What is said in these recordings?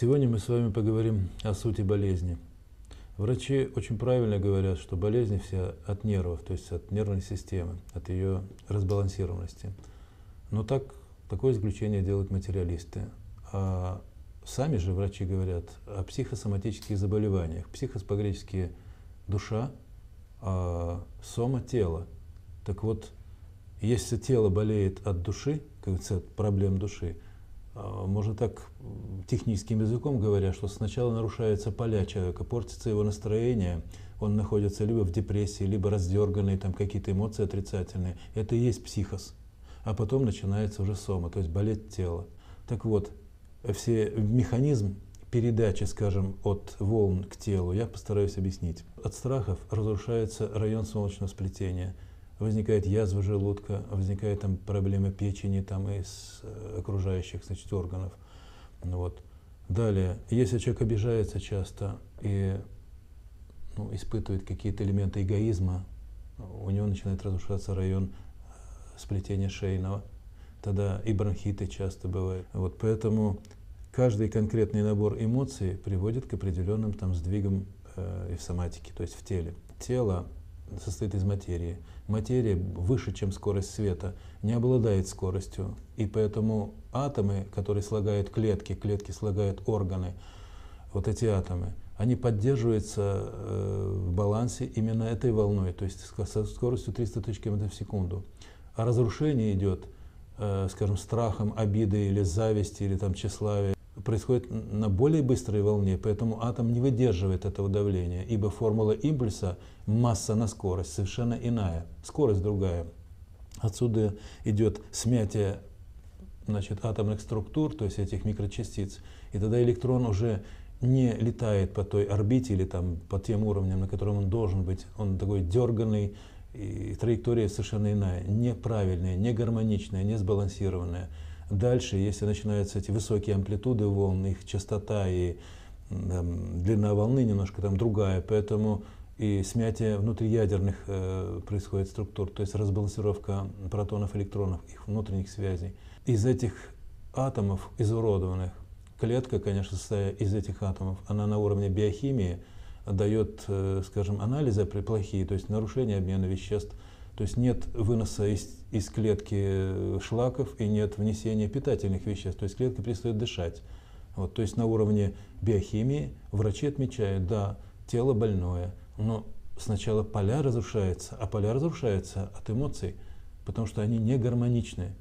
Сегодня мы с вами поговорим о сути болезни. Врачи очень правильно говорят, что болезнь вся от нервов, то есть от нервной системы, от ее разбалансированности. Но такое заключение делают материалисты. А сами же врачи говорят о психосоматических заболеваниях. Психос по-гречески душа, а сома тело. Так вот, если тело болеет от души, как говорится, от проблем души, можно так техническим языком говоря, что сначала нарушается поля человека, портится его настроение, он находится либо в депрессии, либо раздерганный, там какие-то эмоции отрицательные. Это и есть психос. А потом начинается уже сома, то есть болеть тело. Так вот, механизм передачи, скажем, от волн к телу я постараюсь объяснить. От страхов разрушается район солнечного сплетения. Возникает язва желудка, возникает там проблемы печени там, и с окружающих, значит, органов. Вот. Далее, если человек обижается часто и испытывает какие-то элементы эгоизма, у него начинает разрушаться район сплетения шейного. Тогда и бронхиты часто бывают. Вот. Поэтому каждый конкретный набор эмоций приводит к определенным там, сдвигам и в соматике, то есть в теле. Тело состоит из материи. Материя выше, чем скорость света, не обладает скоростью. И поэтому атомы, которые слагают клетки, клетки слагают органы, вот эти атомы, они поддерживаются в балансе именно этой волной, то есть со скоростью 300 тысяч км в секунду. А разрушение идет, скажем, страхом, обидой или завистью, или там тщеславием. Происходит на более быстрой волне, поэтому атом не выдерживает этого давления, ибо формула импульса масса на скорость совершенно иная, скорость другая. Отсюда идет смятие, значит, атомных структур, то есть этих микрочастиц, и тогда электрон уже не летает по той орбите или там, по тем уровням, на котором он должен быть, он такой дерганный, и траектория совершенно иная, неправильная, негармоничная, несбалансированная. Дальше, если начинаются эти высокие амплитуды волн, их частота и длина волны немножко там другая, поэтому и смятие внутриядерных происходит структур, то есть разбалансировка протонов, электронов, их внутренних связей. Из этих атомов, изуродованных, клетка, конечно, состоя из этих атомов, она на уровне биохимии дает, скажем, анализы плохие, то есть нарушение обмена веществ. То есть нет выноса из клетки шлаков и нет внесения питательных веществ. То есть клетка перестает дышать. Вот, то есть на уровне биохимии врачи отмечают, да, тело больное, но сначала поля разрушаются, а поля разрушаются от эмоций, потому что они не гармоничны.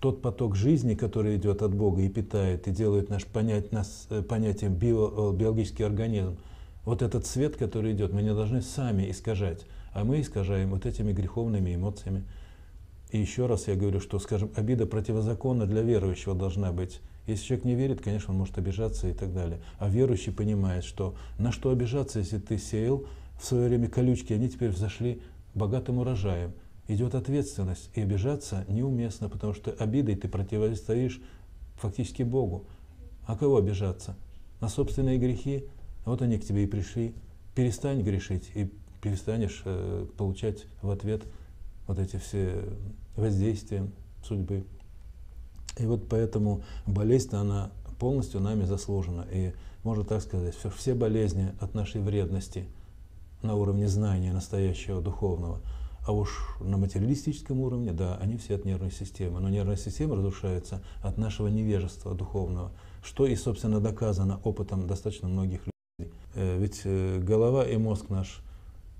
Тот поток жизни, который идет от Бога и питает, и делает нас понятием биологический организм, вот этот свет, который идет, мы не должны сами искажать. А мы искажаем вот этими греховными эмоциями. И еще раз я говорю, что, скажем, обида противозаконна для верующего должна быть. Если человек не верит, конечно, он может обижаться и так далее. А верующий понимает, что на что обижаться, если ты сеял в свое время колючки, они теперь взошли богатым урожаем. Идет ответственность, и обижаться неуместно, потому что обидой ты противостоишь фактически Богу. А кого обижаться? На собственные грехи? Вот они к тебе и пришли. Перестань грешить и перестанешь получать в ответ вот эти все воздействия судьбы. И вот поэтому болезнь, она полностью нами заслужена. И можно так сказать, что все болезни от нашей вредности на уровне знания настоящего, духовного, а уж на материалистическом уровне, да, они все от нервной системы. Но нервная система разрушается от нашего невежества духовного, что и, собственно, доказано опытом достаточно многих людей. Ведь голова и мозг наш,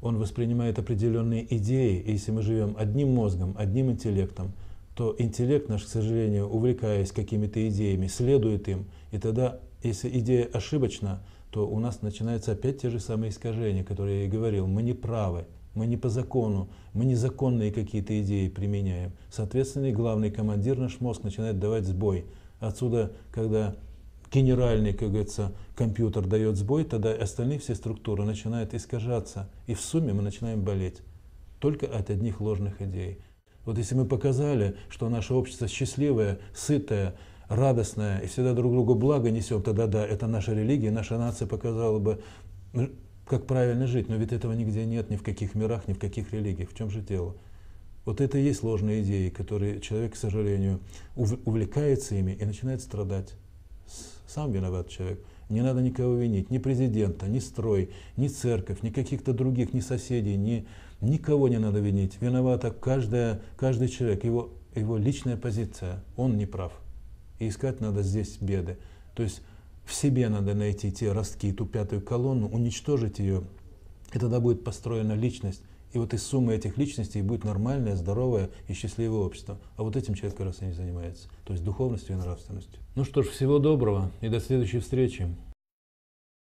он воспринимает определенные идеи, и если мы живем одним мозгом, одним интеллектом, то интеллект наш, к сожалению, увлекаясь какими-то идеями, следует им, и тогда, если идея ошибочна, то у нас начинаются опять те же самые искажения, которые я и говорил. Мы не правы, мы не по закону, мы незаконные какие-то идеи применяем. Соответственно, и главный командир наш мозг начинает давать сбой. Отсюда, когда генеральный, как говорится, компьютер дает сбой, тогда остальные все структуры начинают искажаться, и в сумме мы начинаем болеть только от одних ложных идей. Вот если мы показали, что наше общество счастливое, сытое, радостное, и всегда друг другу благо несем, тогда да, это наша религия, наша нация показала бы, как правильно жить, но ведь этого нигде нет, ни в каких мирах, ни в каких религиях. В чем же дело? Вот это и есть ложные идеи, которые человек, к сожалению, увлекается ими и начинает страдать. Сам виноват человек. Не надо никого винить, ни президента, ни строй, ни церковь, ни каких-то других, ни соседей, никого не надо винить. Виновата каждый человек, его личная позиция, он не прав. И искать надо здесь беды. То есть в себе надо найти те ростки, ту пятую колонну, уничтожить ее, и тогда будет построена личность. И вот из суммы этих личностей будет нормальное, здоровое и счастливое общество. А вот этим человек как раз и не занимается. То есть духовностью и нравственностью. Ну что ж, всего доброго и до следующей встречи.